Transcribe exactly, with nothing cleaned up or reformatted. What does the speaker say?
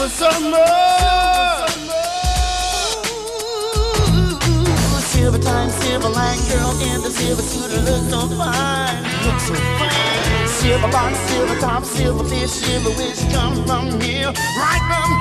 Silver summer. Silver time, silver line, girl in the silver suit, it looks so fine. Looks so fine. Silver box, silver top, silver fish, silver wish, come from here, right from